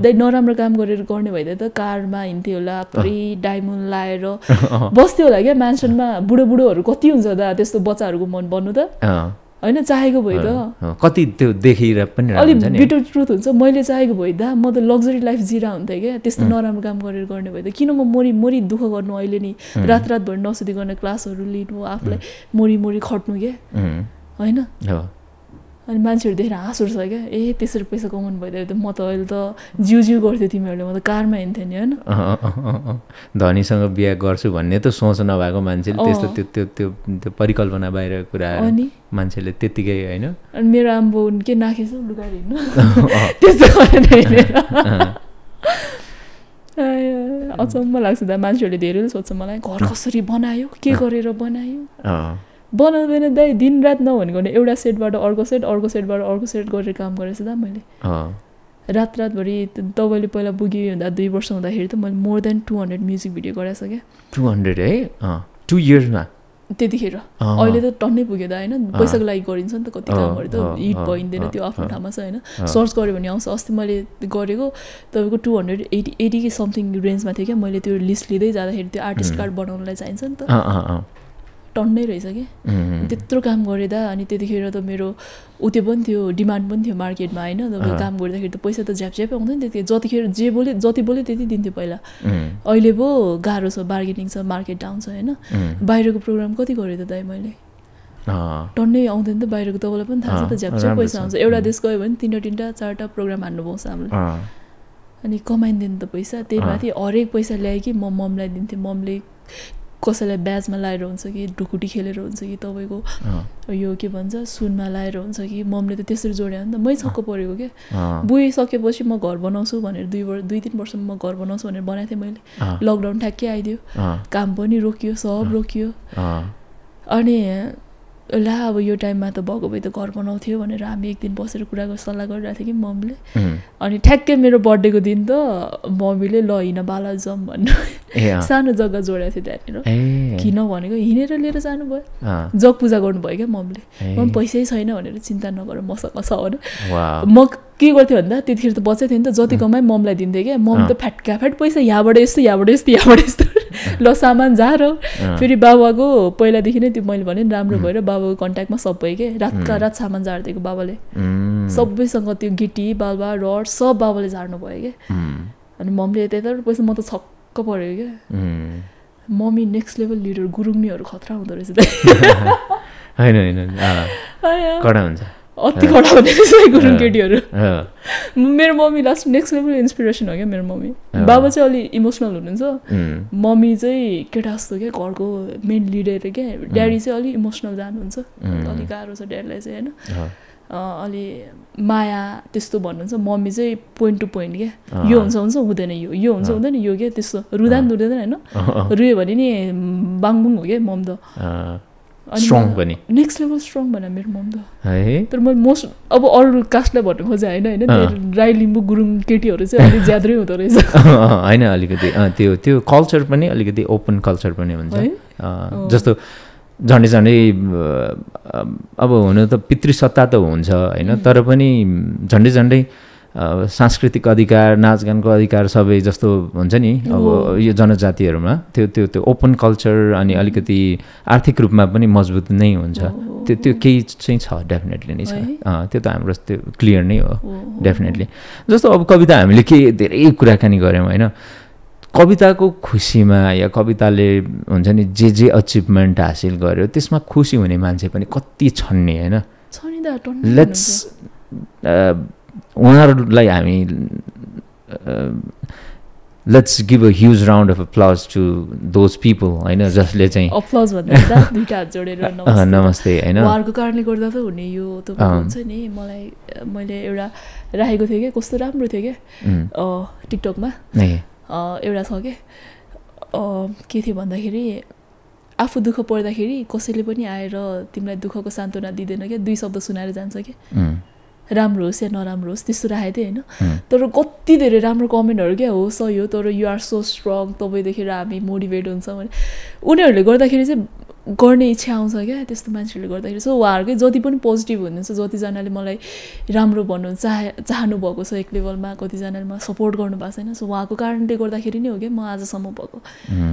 They know Ramrakam got it going away. The karma, Intiola, three diamond lyro, Bostio like a mansion, Buddha Buddha, Cotunes or that is the Botsargumon Bonuda. Only bitter truth. So Moyle Zaigoid, the mother luxury life ziround. They get this Noramgam going away. The Kinoma Mori Duha or Noilini, Ratrat Bernosity on a class or Ruli to after Mori Hotnuge. I know. And Manchur did ask us like a tissue piece of common by the motoil, the juju got the timber, the karma intention. Donny song of Bia Gorsu, one net of sons on a wagon manchel, the particle one by a curani, manchel, titigay, I know. And Mirambo and Kinakis look at it. This is also Malax, the Manchur deriels, what's a Malay, or Cossari Bonayo, Kikoriro Bonayo. Bonal when a day didn't rat no one going to Euda said about Orgo said, go to come for Sadamali. Ratrat very double pola boogie and that the verse on the hit more than 200 music video got us again. 200, eh? 2 years now. Did the hero. Only the Tony Bugadina, Bosaglai Gorinson, the Cotica, the eat point, then the offer Hamasina. Source got even young, Sostimali, the Gorigo, the 280 something grains matica, Molitio list leaders are hit the artist card bottom line science center. Tonne raise again. Titro Cam Gorida, and it hero the Miro Utibuntu, demand Buntu market miner, the Cam Gorda hit the poise at the Jap on the Zotikir Jibulit, Zotibulit in the Pila. Oilebo, Garos or bargaining some market down so ena. Byrego program category the Daimale. Tonne on the Byrego development has the Jap poisons. Ever disco even thinner tinta, startup program and no sample. And he commended the poisa, they matty or a poisa lagi, mom led into momly. कसैले ब्याजमा लाएर हुन्छ कि ढुकुटी खेलेर हुन्छ कि तपाईको यो के भन्छ सुनमा लाएर हुन्छ कि मम्मीले त त्यसरी जोड्या हो नि त मै छक्क परेको के बुई सकेपछि म घर बनाउँछु भनेर 2-3 वर्षमा म घर बनाउँछु भनेर बनाए थिए मैले लकडाउन ठ्याक्कै आइदियो काम पनि रोकियो सब रोकियो अनि ला अब यो टाइममा त बको भए त घर बनाउँथ्यो भनेर हामी एक दिन बसेर कुराको सल्लाह गरिरहेथे कि मम्मीले अनि ठ्याक्कै मेरो बर्थडेको दिन त मम्मीले ल हिन बाला जम भन्नु सानो जग्गा जोडेथे त्यहाँनिर किन भनेको हिनेर लिएर जानु भयो जग पूजा गर्नु भयो के मम्मीले म पैसै छैन भनेर चिन्ता नगर मसँग छ हो म के गर्थे भन्दा त्यतिखेर त बच्चै थिएन त जति कमाइ मम्मीलाई दिन्थे के मम्मी त फ्याटकाफ्याट पैसा यहाँबाट यस्तो ल सामान जा र फेरि बाबाको पहिलादेखि नै त्यो मैले भने राम्रो भएर बाबाको कन्ट्याक्टमा सबै के रातका रात सामान झार्दिएको बाबाले सबैसँग त्यो गिटी बालबा रड सब बाबाले झार्नु भयो के अनि मम्मीले त्यतै पैसा म त छक्क पर्यो के मम्मी नेक्स्ट लेभल लिडर गुरुङनीहरु खतरा हुँदो रहेछ हैन अति कडा हुने रहेछ गुरुङ केटीहरु मेरो mummy last next level inspiration हो के मेरो मम्मी बाबा चाहिँ अलि इमोसनल हुनुहुन्छ मम्मी चाहिँ केटा जस्तो के घरको मेन लिडर के ड्याडी चाहिँ अलि इमोसनल जानुहुन्छ अलि गाह्रो छ ड्याडीलाई चाहिँ हैन अलि माया त्यस्तो भन्नुहुन्छ मम्मी चाहिँ पोइन्ट टु पोइन्ट के यो हुन्छ हुँदैन यो हुन्छ हुँदैन यो के त्यस्तो रुँदैन हैन रुयो भने नि बाङबुङ हो के मम त Strong bunny. Next level strong bunny, my mom. Hey. But most अब all cast level बटन हो जाए ना इन्हें राई लिम्बू गुरुम केटी हो रहे से अभी ज़्यादा ही होता रहे से. हाँ आई ना अलिकति त्यो culture बने अलिकति open culture बने बंजा. जस्तो जाने अब उन्हें तो पितृसत्ता तो होन्जा आई ना तर बनी जाने सांस्कृतिक अधिकार नाचगानको अधिकार सबै जस्तो हुन्छ नि अब यो जनजातिहरुमा त्यो ओपन कल्चर अनि अलिकति आर्थिक रूपमा पनि मजबुत नै हुन्छ त्यो केही चाहिँ छ डेफिनेटली नै छ त्यो त हाम्रो त्यो क्लियर नै हो डेफिनेटली जस्तो अब कविता हामीले के धेरै कुराकानी गर्यौं हैन कविताको खुशीमा या कविताले हुन्छ नि जे अचिभमेन्ट हासिल गर्यो त्यसमा खुशी हुने मान्छे पनि कति छन् नि हैन छन् नि त let's let's give a huge round of applause to those people. I know just let's say applause. Namaste. I know. War karne gorda to hune yo to bhancha ni मैले एउटा राखेको थिए के कस्तो राम्रो थियो के टिकटक मा एउटा छ के थियो भन्दाखेरि आफू दुःख पर्दाखेरि कसैले पनि आएर तिमीलाई दुःखको सान्त्वना दिदैन के दुई शब्द सुनाएर जान्छ के राम्रो होस् या नराम्रो होस् त्यस्तो राखेथे हैन तर कति धेरै राम्रो कमेन्टहरु के हो सही हो तर यु आर सो स्ट्रङ तपाईदेखि हामी मोटिभेट हुन्छ भने उनीहरुले गर्दाखेरि चाहिँ गर्ने इच्छा आउँछ के त्यस्तो मान्छेले गर्दाखेरि सो उहाँहरुकै जति पनि पोजिटिभ हुनुहुन्छ जति जनाले मलाई राम्रो भन्नुहुन्छ चाहनु भएको छ एक लेभलमा कति जनाले मलाई सपोर्ट गर्नु भएको छैन सो उहाँको कारणले गर्दाखेरि नै हो के म आजसम्म भएको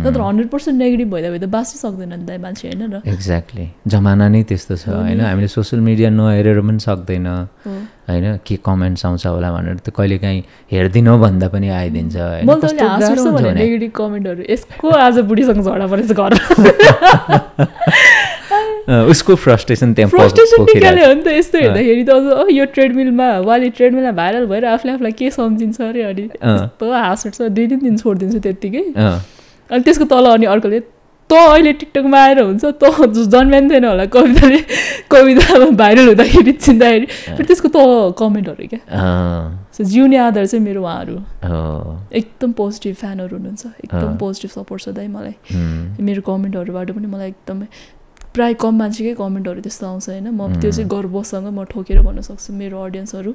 नत्र 100% नेगेटिभ भइदा भइदा बाँच्न सक्दैन नि त मान्छे हैन र एक्ज्याक्टली जमाना नै त्यस्तो छ हैन हामीले सोशल मिडिया नहेरेर पनि सक्दैन हैन के कमेन्ट्स आउँछ होला भनेर त कहिले काई हेर्दिनौ भन्दा पनि आइदिन्छ हैन म त हाँस्छु भने नेगेटिभ कमेन्टहरु यसको आज बुढीसँग झगडा परेछ घर उसको फ्रस्ट्रेसन त्यहाँ फ्रस्ट्रेसन निकाल्यो हो नि त यस्तो हेर्दाखेरि त अझ यो ट्रेडमिलमा वाली ट्रेडमिलमा भाइरल भएर आफूले आफूलाई के सम्झिन्छ अरे अनि यस्तो हाँस उठ्छ दुई तिन दिन छोडिदिन्छु त्यतिकै अनि त्यसको तल अनि अर्कोले त अहिले टिकटकमा आएर हुन्छ त जन्मेन्थेन होला कविताले कवितामा भाइरल हुँदाखेरि चिन्दाखेरि फेरि त्यसको त कमेन्टहरू क्या सो जिउने आधार चाहिँ मेरो उहाँहरू एकदम पोजिटिभ फ्यानहरू हुनुहुन्छ एकदम पोजिटिभ सपोर्ट छ दाइ मलाई मेरो कमेन्टहरूबाट पनि मलाई एकदम प्राय कम मान्छेकै कमेन्टहरू त्यस्तो आउँछ हैन म त्यो चाहिँ गर्वसँग म ठोकेर भन्न सक्छु मेरो अडियन्सहरू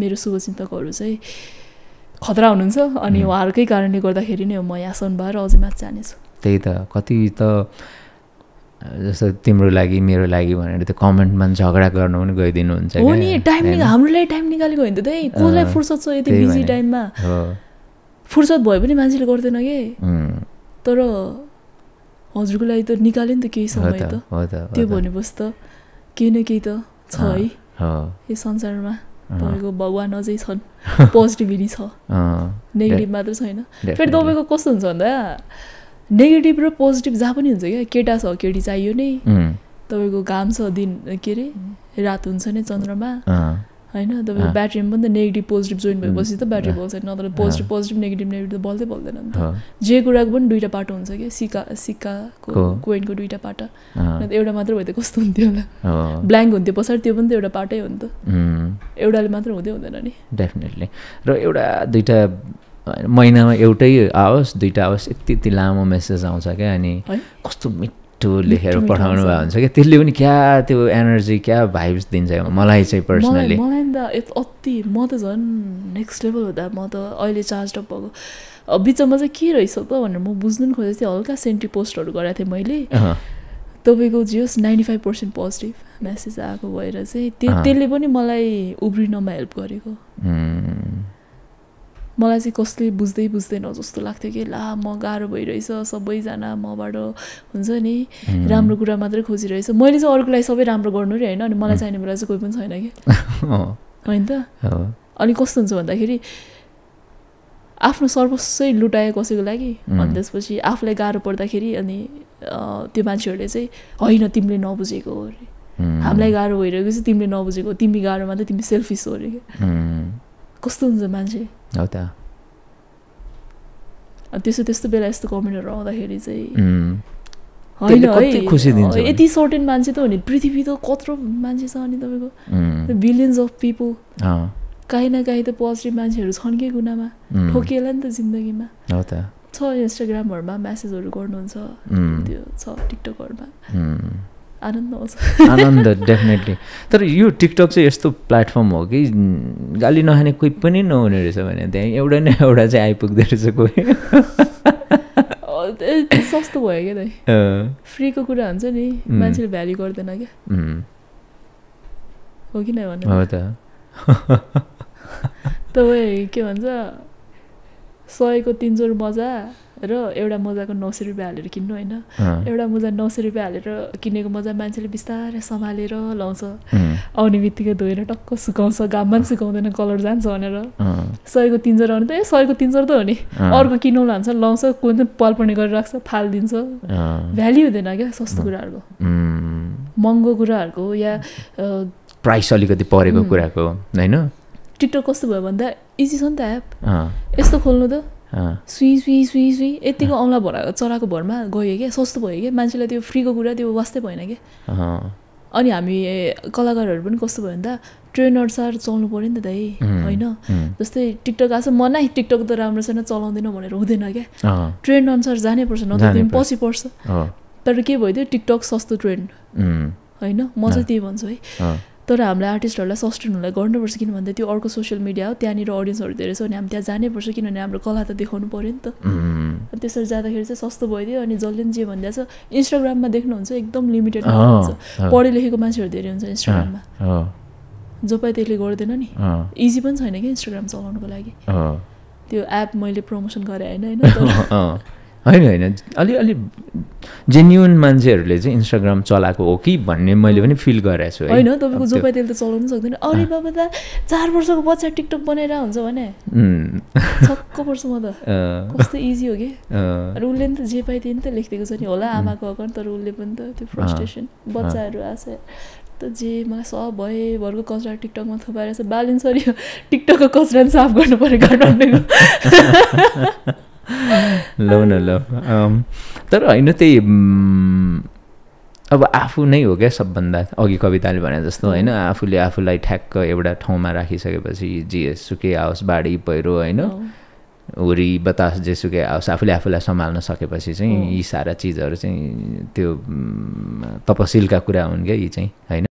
मेरो शुभचिन्तकहरू चाहिँ खतरा हुनुहुन्छ अनि उहाँहरूकै कारणले गर्दाखेरि नै म यहाँ सोमबार अझै माथि जानेछु त्यही त कति त जस्तो तिम्रो लागि मेरो लागि भनेर त्यो कमेन्टमा झगडा गर्नु पनि गइदिनु हुन्छ हो नि टाइम हाम्रो लागि टाइम निकालेको होइन त त्यही कसलाई फुर्सद छ यति बिजी टाइममा फुर्सद भए पनि मान्छेले गर्दैन के तर हजुरको लागि त निकाल्यो नि त केही समय त त्यो भनेपछि त केही न केही त छ है यो संसारमा तपाईँको भगवान् अझै छन् पोजिटिभिटी छ नेगेटिभ मात्र छैन फेरि तपाईँको कस्तो हुन्छ भन्दा नेगेटिभ र पोजिटिभ जहाँ पनि हुन्छ क्या केटा छ केटी चाहियो नै तपाईँको घाम छ दिन के अरे रात हुन्छ नै चन्द्रमा हैन तपाईँको ब्याट्रीमा पनि त नेगेटिभ पोजिटिभ जोइन भएपछि त ब्याट्री बल्छ नत्र पोजिटिभ पोजिटिभ नेगेटिभ नेगेटिभ त बल्दै बल्दैन नि त जे कुराको पनि दुईवटा पाटो हुन्छ क्या सिक्का सिक्काको कोइनको दुईवटा पाटा न त एउटा मात्र भए त कस्तो हुन्थ्यो होला ब्ल्याङ्क हुन्थ्यो पछाडि त्यो पनि त एउटा पाटै हो नि त एउटाले मात्र हुँदै हुँदैन नि डेफिनेटली र एउटा दुईवटा महिनामा एउटै आओस् दुईवटा आओस् यति यति लामो मेसेज आउँछ क्या अनि कस्तो टु लेखेर पठाउनु भयो हुन्छ कि त्यसले पनि क्या त्यो एनर्जी क्या भाइब्स दिन्छ मलाई चाहिँ पर्सनली मलाई त अति म त झन् नेक्स्ट लेभल हुँदा म त अहिले चार्ज अप भएको बिचमा चाहिँ के रहेछ त भनेर म बुझ्नु नि खोजेको थिएँ हल्का सेन्टी पोस्टहरू गराएको थिएँ मैले तपाईँको जियोस् 95% पोजिटिभ मेसेज आएको भएर चाहिँ त्यसले पनि मलाई उब्रिनमा हेल्प गरेको मलाई चाहिँ कसले बुझ्दै बुझ्दैन जस्तो लाग्थ्यो कि ला म गाह्रो भइरहेछ सबैजना मबाट हुन्छ नि राम्रो कुरा मात्रै खोजिरहेछ मैले चाहिँ अरूलाई सबै राम्रो गर्नु रे हैन अनि मलाई चाहिने बेला चाहिँ कोही पनि छैन के हैन त अनि कस्तो हुन्छ भन्दाखेरि आफ्नो सर्वस्व लुटाए कसैको लागि अनि त्यसपछि आफूलाई गाह्रो पर्दाखेरि अनि त्यो मान्छेहरूले चाहिँ होइन तिमीले नबुझेको हो रे हामीलाई गाह्रो भइरहेको छ तिमीले नबुझेको तिमी गाह्रोमा त तिमी सेल्फिस हो रे के कस्तो हुन्छ मान्छे हो त त्यस्तो त्यस्तो बेला यस्तो कमेन्टहरू आउँदाखेरि चाहिँ होइन है यति सर्टेन मान्छे त हो नि पृथ्वी त कत्रो मान्छे छ अनि तपाईँको बिलियन्स अफ पिपल काहीँ न काहीँ त पोजिटिभ मान्छेहरू छन् कि गुनामा ठोकिएला नि त जिन्दगीमा छ इन्स्टाग्रामहरूमा मेसेजहरू गर्नुहुन्छ त्यो छ टिकटकहरूमा आनन्द आउँछ आनन्द डेफिनेटली तर यो टिकटक चाहिँ यस्तो प्लेटफर्म हो कि गाली नखाने कोही पनि नहुने रहेछ भने त्यहाँ एउटा न एउटा चाहिँ आइपुग्दो रहेछ कोही सस्तो भयो क्या दाइ फ्रीको कुरा हुन्छ नि मान्छेले भ्याल्यु गर्दैन क्या हो कि नै भन्नु हो त तपाईँ के भन्छ 100 को 300 मजा र एउटा मजाको 900 रुपियाँ हालेर किन्नु होइन एउटा मजा 900 रुपियाँ हालेर किनेको मजा मान्छेले बिस्तारै सम्हालेर लाउँछ आउने बित्तिकै धोएर टक्क सुकाउँछ घाममा सुकाउँदैन कलर जान्छ भनेर 100 को 300 आउने त 100 को 300 त हो नि अर्को किनौँ लान्छ लाउँछ कुन त पल्पने गरेर राख्छ फालिदिन्छ भ्याल्यु हुँदैन क्या सस्तो कुराहरूको महँगो कुराहरूको या प्राइस अलिकति परेको कुराको होइन टिकटक कस्तो भयो भन्दा इजी छ नि त एप यस्तो खोल्नु त सुई सुई सुई सुई यतिको औँला भरा चराको भरमा गयो क्या सस्तो भयो क्या मान्छेलाई त्यो फ्रीको कुरा त्यो वास्तै भएन क्या अनि हामी कलाकारहरू पनि कस्तो भयो भन्दा ट्रेन्ड अनुसार चल्नु पऱ्यो नि त दाइ होइन जस्तै टिकटक आएको छ मनाइ टिकटक त राम्रो छैन चलाउँदैन भनेर हुँदैन क्या ट्रेन्ड अनुसार जानैपर्छ नत्र तिमी पछि पर्छ तर के भयो त्यो टिकटक सस्तो ट्रेन्ड होइन म चाहिँ त्यही भन्छु है तर हामीलाई आर्टिस्टहरूलाई सस्टेनहरूलाई गर्नुपर्छ किन भन्दा त्यो अर्को सोसियल मिडिया हो त्यहाँनिर अडियन्सहरू धेरै छ अनि हामी त्यहाँ जानैपर्छ किनभने हाम्रो कला त देखाउनु पऱ्यो नि त त्यसरी जाँदाखेरि चाहिँ सस्तो भइदियो अनि जल्ले जे भन्दा छ इन्स्टाग्राममा देख्नुहुन्छ एकदम लिमिटेड हुन्छ पढे लेखेको मान्छेहरु धेरै हुन्छ इन्स्टाग्राममा हो जोपाई त्यसले गर्दैन नि इजी पनि छैन के इन्स्टाग्राम चलाउनको लागि हो त्यो एप मैले प्रमोसन गरे हैन हैन हैन हैन अलि अलि जेन्युइन मान्छेहरुले चाहिँ इन्स्टाग्राम चलाको हो कि भन्ने मैले पनि फिल गरेछु हैन तपाईको जोपाई त्यसले त चलाउन सक्दैन अरे बाबा त 4 वर्षको बच्चा टिकटक बनाएर हुन्छ भने छक्क पर्छ म त कस्तो इजी हो के र उले नि त जे पाइ त्यही नि त लेख्दिएको छ नि होला आमाको अकन तर उले पनि त त्यो फ्रस्ट्रेसन बच्चाहरु आसे त जे मलाई सब भए भरको कचरा टिकटकमा थपाएर चाहिँ बालेन्स गरियो टिकटकको कचरा साफ गर्न पर्यो गर्नुको लौ न लौ तर हैन त्यही अब आफु नै हो के सबभन्दा अघि कविताले भने जस्तो हैन आफुले आफुलाई ठ्याक्क एउटा ठाउँमा राखिसकेपछि जे सुकै आओस् बाढी पहिरो हैन उरी बतास जे सुकै आओस् आफुले आफुलाई सम्हाल्न सकेपछि चाहिँ यी सारा चीजहरु चाहिँ त्यो तपसिलका कुरा हुन् के यी चाहिँ हैन